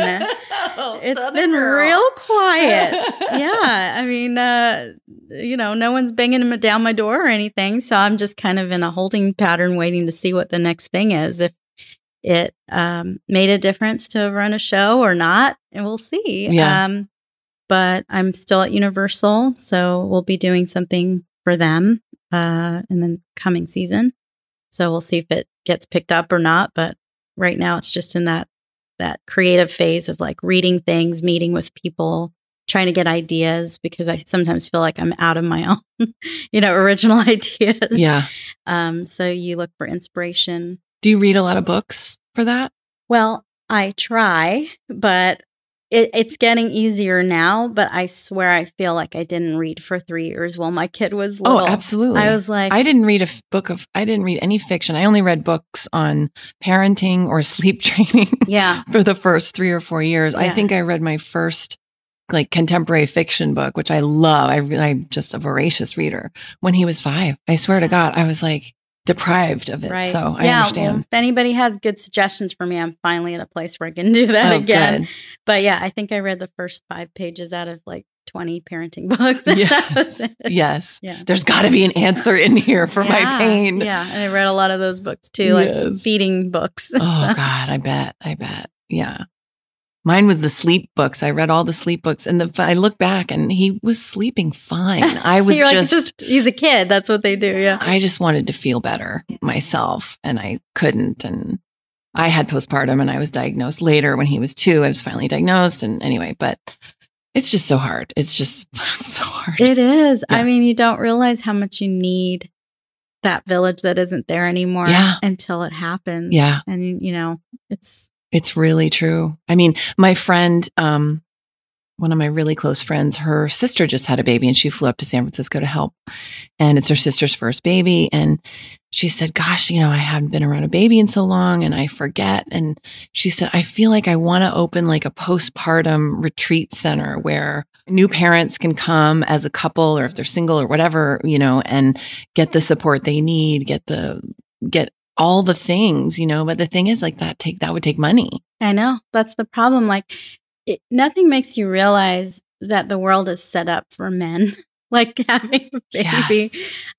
Oh, it's Southern been girl. Real quiet. Yeah. I mean, you know, no one's banging down my door or anything. So I'm just kind of in a holding pattern waiting to see what the next thing is. If it made a difference to run a show or not, and we'll see. Yeah. But I'm still at Universal, so we'll be doing something for them. In the coming season. So we'll see if it gets picked up or not. But right now it's just in that creative phase of like reading things, meeting with people, trying to get ideas, because I sometimes feel like I'm out of my own, you know, original ideas. Yeah. So you look for inspiration. Do you read a lot of books for that? Well, I try, but it's getting easier now, but I swear I feel like I didn't read for 3 years while my kid was little. Oh, absolutely. I was like, I didn't read any fiction. I only read books on parenting or sleep training for the first 3 or 4 years. Yeah. I think I read my first like contemporary fiction book, which I love. I'm just a voracious reader. When he was 5, I swear to God, I was like deprived of it. Right. So I understand. Well, if anybody has good suggestions for me, I'm finally at a place where I can do that again. Good. But yeah, I think I read the first 5 pages out of like 20 parenting books. Yes. Yes. Yeah. There's got to be an answer in here for my pain. Yeah. And I read a lot of those books too, like feeding books. Oh God, I bet. I bet. Yeah. Mine was the sleep books. I read all the sleep books, and I look back, and he was sleeping fine. I was he's a kid. That's what they do. Yeah. I just wanted to feel better myself, and I couldn't. And I had postpartum, and I was diagnosed later when he was 2. I was finally diagnosed, and anyway, but it's just so hard. It's just so hard. It is. Yeah. I mean, you don't realize how much you need that village that isn't there anymore until it happens. Yeah, and you know, it's really true. I mean, my friend, one of my really close friends, her sister just had a baby and she flew up to San Francisco to help. And it's her sister's first baby. And she said, gosh, you know, I haven't been around a baby in so long and I forget. And she said, I feel like I want to open like a postpartum retreat center where new parents can come as a couple or if they're single or whatever, you know, and get the support they need, get all the things, you know, but the thing is like that would take money. I know. That's the problem. Like nothing makes you realize that the world is set up for men, like having a baby.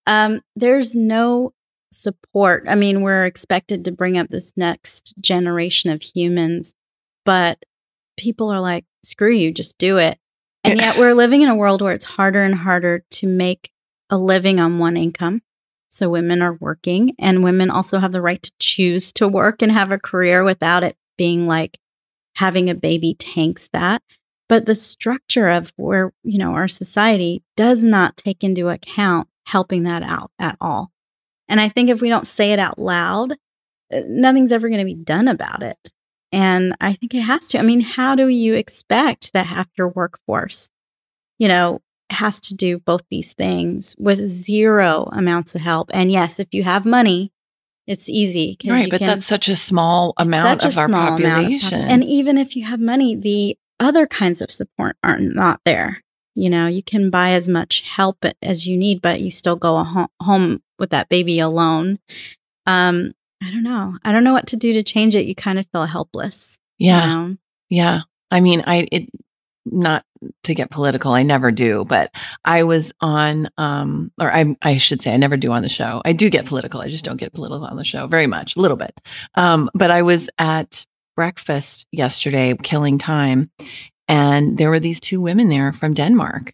Yes. There's no support. I mean, we're expected to bring up this next generation of humans, but people are like, screw you, just do it. And yet we're living in a world where it's harder and harder to make a living on one income. So women are working, and women also have the right to choose to work and have a career without it being like having a baby tanks that. But the structure of where, you know, our society does not take into account helping that out at all. And I think if we don't say it out loud, nothing's ever going to be done about it. And I think it has to. I mean, how do you expect that half your workforce, you know, has to do both these things with zero amounts of help? And yes, if you have money, it's easy. Right, but that's such a small amount of our population. And even if you have money, the other kinds of support are not there. You know, you can buy as much help as you need, but you still go home with that baby alone. I don't know. I don't know what to do to change it. You kind of feel helpless. Yeah. You know? Yeah. I mean, not to get political, I never do, but I was on, or I should say I never do on the show. I do get political. I just don't get political on the show very much, a little bit. But I was at breakfast yesterday, killing time, and there were these 2 women there from Denmark.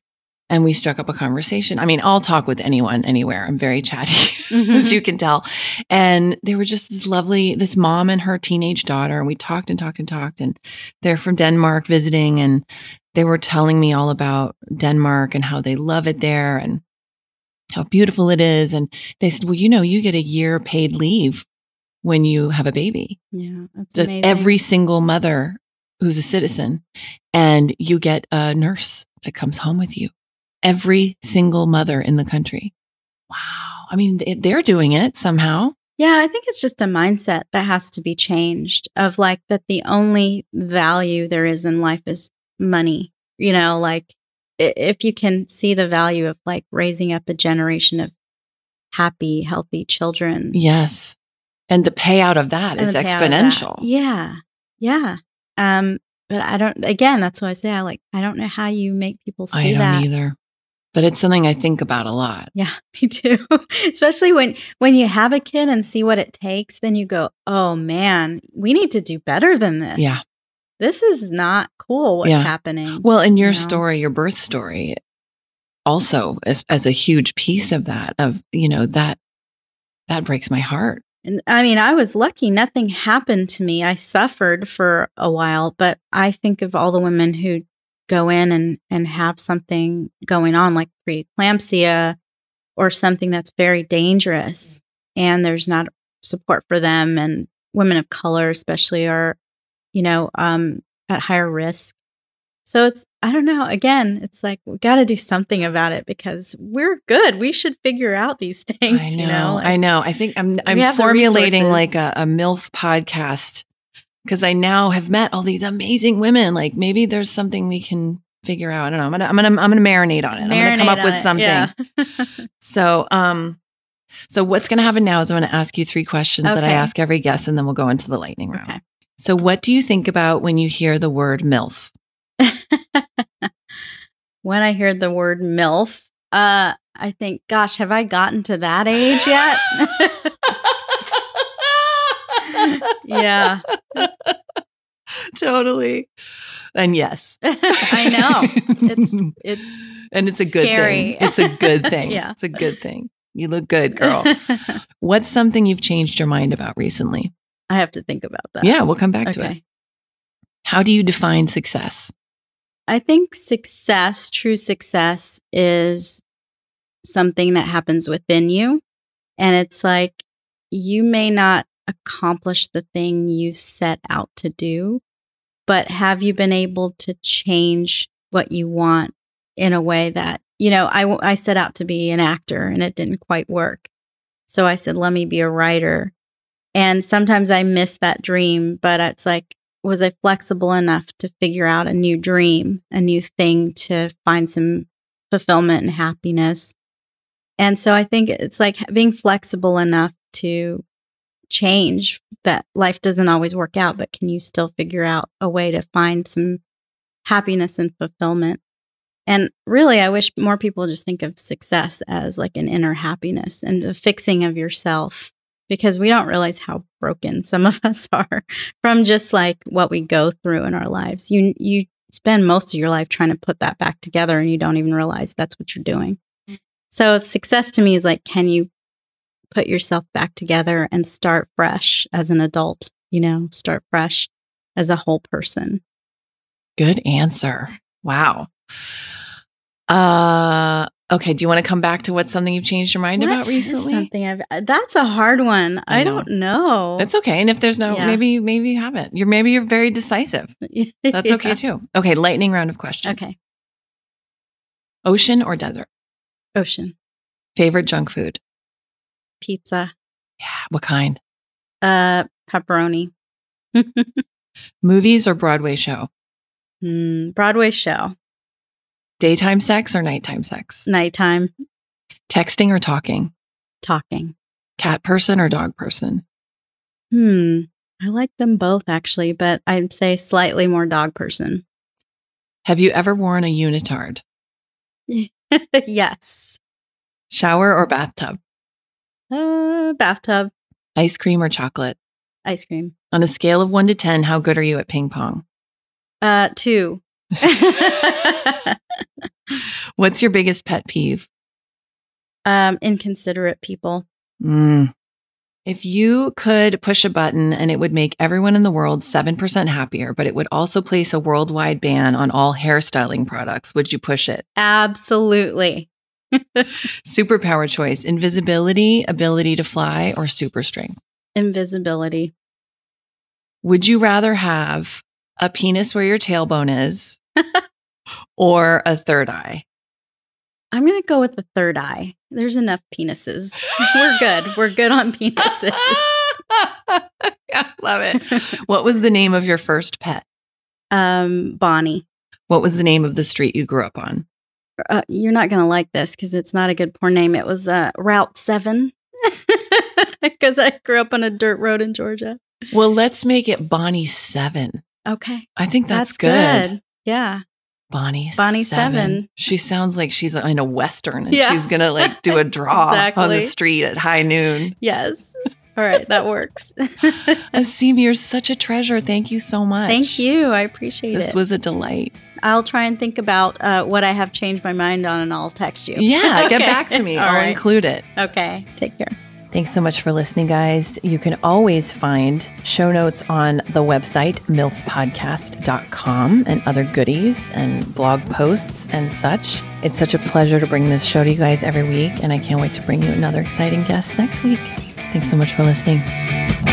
And we struck up a conversation. I mean, I'll talk with anyone, anywhere. I'm very chatty, as you can tell. And they were just this mom and her teenage daughter. And we talked and talked and talked. And they're from Denmark visiting. And they were telling me all about Denmark and how they love it there and how beautiful it is. And they said, well, you know, you get a year paid leave when you have a baby. Yeah, that's amazing. Every single mother who's a citizen. And you get a nurse that comes home with you. Every single mother in the country. Wow. I mean, they're doing it somehow. Yeah, I think it's just a mindset that has to be changed of like that the only value there is in life is money. You know, like if you can see the value of like raising up a generation of happy, healthy children. Yes. And the payout of that is exponential. Yeah. Yeah. But again, that's why I say I don't know how you make people see that. I don't either. But it's something I think about a lot. Yeah, me too. Especially when you have a kid and see what it takes, then you go, oh man, we need to do better than this. Yeah. This is not cool what's happening. Well, and your story, your birth story also as a huge piece of that, you know, that breaks my heart. And I mean, I was lucky. Nothing happened to me. I suffered for a while, but I think of all the women who go in and have something going on like preeclampsia or something that's very dangerous and there's not support for them. And women of color especially are, you know, at higher risk. So it's, I don't know, again, it's like, we got to do something about it because we're good. We should figure out these things, you know? Like, I know. I think I'm formulating like a MILF podcast because I now have met all these amazing women. Like maybe there's something we can figure out. I don't know. I'm gonna marinate on it. I'm gonna come up with something. Yeah. So what's gonna happen now is I'm gonna ask you three questions that I ask every guest, and then we'll go into the lightning round. Okay. So what do you think about when you hear the word MILF? When I hear the word MILF, I think, gosh, have I gotten to that age yet? Yeah. Totally. And yes. I know. It's a good thing. It's a good thing. Yeah. It's a good thing. You look good, girl. What's something you've changed your mind about recently? I have to think about that. Yeah, we'll come back to it. How do you define success? I think success, true success, is something that happens within you. And it's like, you may not accomplish the thing you set out to do, but have you been able to change what you want in a way that, you know, I set out to be an actor and it didn't quite work. So I said, let me be a writer. And sometimes I miss that dream, but it's like, was I flexible enough to figure out a new dream, a new thing to find some fulfillment and happiness? And so I think it's like being flexible enough to change, that life doesn't always work out, but can you still figure out a way to find some happiness and fulfillment? And really, I wish more people just think of success as like an inner happiness and the fixing of yourself, because we don't realize how broken some of us are from just like what we go through in our lives. You spend most of your life trying to put that back together, and you don't even realize that's what you're doing. So success to me is like, can you put yourself back together and start fresh as an adult, you know, start fresh as a whole person? Good answer. Wow. Okay. Do you want to come back to what's something you've changed your mind about recently? That's a hard one. I don't know. That's okay. And if there's no, maybe you haven't. Maybe you're very decisive. That's okay too. Okay. Lightning round of questions. Okay. Ocean or desert? Ocean. Favorite junk food? Pizza. Yeah. What kind? Pepperoni. Movies or Broadway show? Broadway show. Daytime sex or nighttime sex? Nighttime. Texting or talking? Talking. Cat person or dog person? I like them both actually, but I'd say slightly more dog person. Have you ever worn a unitard? Yes. Shower or bathtub? Bathtub. Ice cream or chocolate? Ice cream. On a scale of 1 to 10, how good are you at ping pong? 2. What's your biggest pet peeve? Inconsiderate people. If you could push a button and it would make everyone in the world 7% happier, but it would also place a worldwide ban on all hairstyling products, would you push it? Absolutely. Superpower choice: invisibility, ability to fly, or super strength? Invisibility. Would you rather have a penis where your tailbone is or a third eye? I'm going to go with the third eye. There's enough penises. We're good. We're good on penises. Yeah, love it. What was the name of your first pet? Bonnie. What was the name of the street you grew up on? You're not going to like this because it's not a good porn name. It was Route 7 because I grew up on a dirt road in Georgia. Well, let's make it Bonnie 7. Okay. I think that's good. Yeah. Bonnie Seven. She sounds like she's in a Western and she's going to like do a draw on the street at high noon. Yes. All right. That works. Aseem, you're such a treasure. Thank you so much. Thank you. I appreciate it. This was a delight. I'll try and think about what I have changed my mind on, and I'll text you. Yeah. Get back to me. I'll include it. Okay. Take care. Thanks so much for listening, guys. You can always find show notes on the website, milfpodcast.com, and other goodies and blog posts and such. It's such a pleasure to bring this show to you guys every week, and I can't wait to bring you another exciting guest next week. Thanks so much for listening.